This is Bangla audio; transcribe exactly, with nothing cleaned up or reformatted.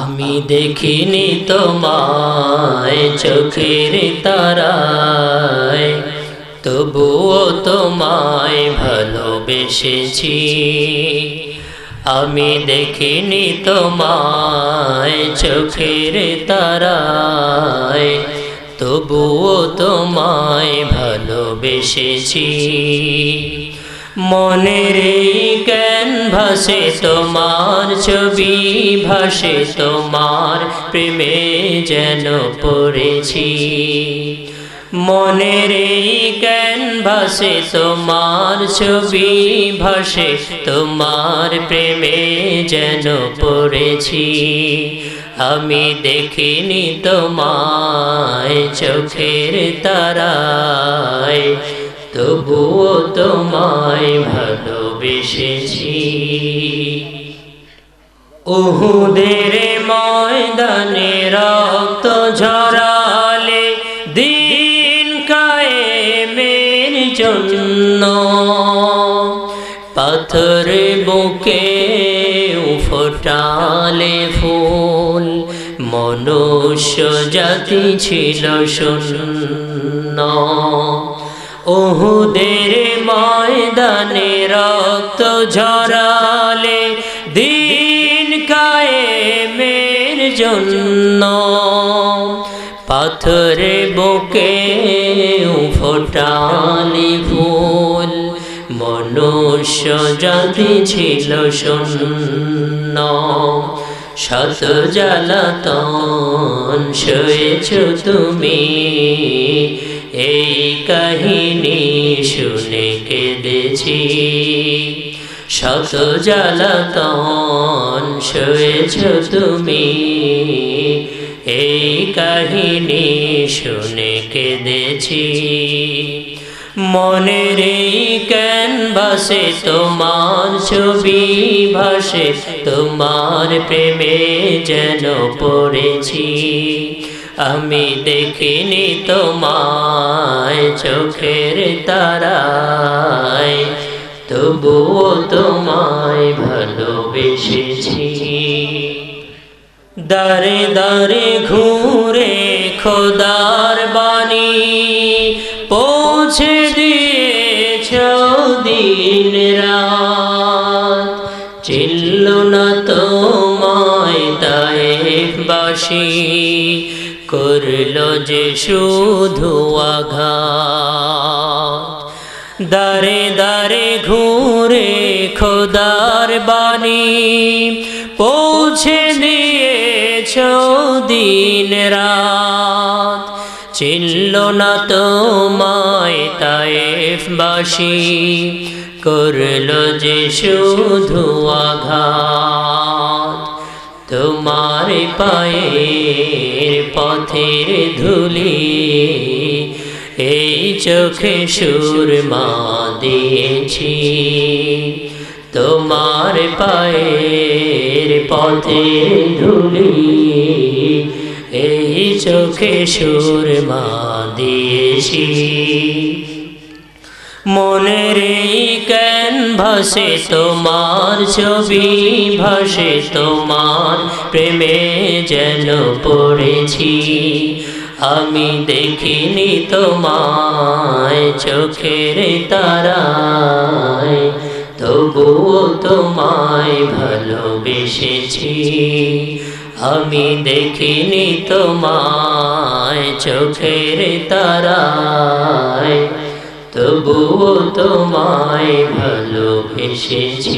আমি দেখিনি তোমায় চোখের তারায়, তবুও তোমায় ভালোবেসেছি। আমি দেখিনি তোমায় চোখের তারায়, তবুও তোমায় ভালোবেসেছি। মনের ক্যানভাসে তোমার ছবি ভাসে, তোমার প্রেমে যেন পড়েছি। মনের ক্যানভাসে তোমার ছবি ভাসে, তোমার প্রেমে যেন পড়েছি। আমি দেখিনি তোমায় চোখের তারায়, তবুও তোমায় ভালোবেসেছি। উহুদের ময়দানে রক্ত ঝরালে দিন কায়েমের জন্য, পাথর বুকে ফোটালে ফুল, মনুষ্য জাতি ছিল শূন্য। উহুদের ময়দানে রক্ত ঝরালে দিন কায়েমের জন্য, পাথর বুকে ফোটালে ফুল, মনুষ্য জাতি ছিল শূন্য। শত জ্বালাতন সয়েছ তুমি, এই কাহিনী শুনে কেঁদেছি। শত জ্বালাতন সয়েছ তুমি, এই কাহিনী শুনে কেঁদেছি। মনের ক্যানভাসে তোমার ছবি ভাসে, তোমার প্রেমে যেন পড়েছি। আমি দেখিনি তোমায় চোখের তারায়, তবুও তোমায় ভালোবেসেছি। দারে দারে ঘুরে খোদার বাণী পৌঁছে দিয়েছ দিন রাত, চিল্ল না তোমায় তায়েফবাসী, করল যে শুধু আঘাত। দারে দারে ঘুরে খোদার বাণী পৌঁছে দিয়েছ দিন রাত, চিনল না তোমায় তায়েফবাসী, করল যে শুধু আঘাত। তোমার পায়ের পথের ধুলি এই চোখে সুরমা দিয়েছি। তোমার পায়ের পথের ধুলি এই চোখে সুরমা দিয়েছি। মনের ক্যানভাসে তোমার ছবি ভাসে, তোমার প্রেমে যেন পড়েছি। আমি দেখিনি তোমায় চোখের তারায়, তবুও তোমায় ভালোবেসেছি। আমি দেখিনি তোমায় চোখের তারায়, তবুও তোমায় ভালোবেসেছি।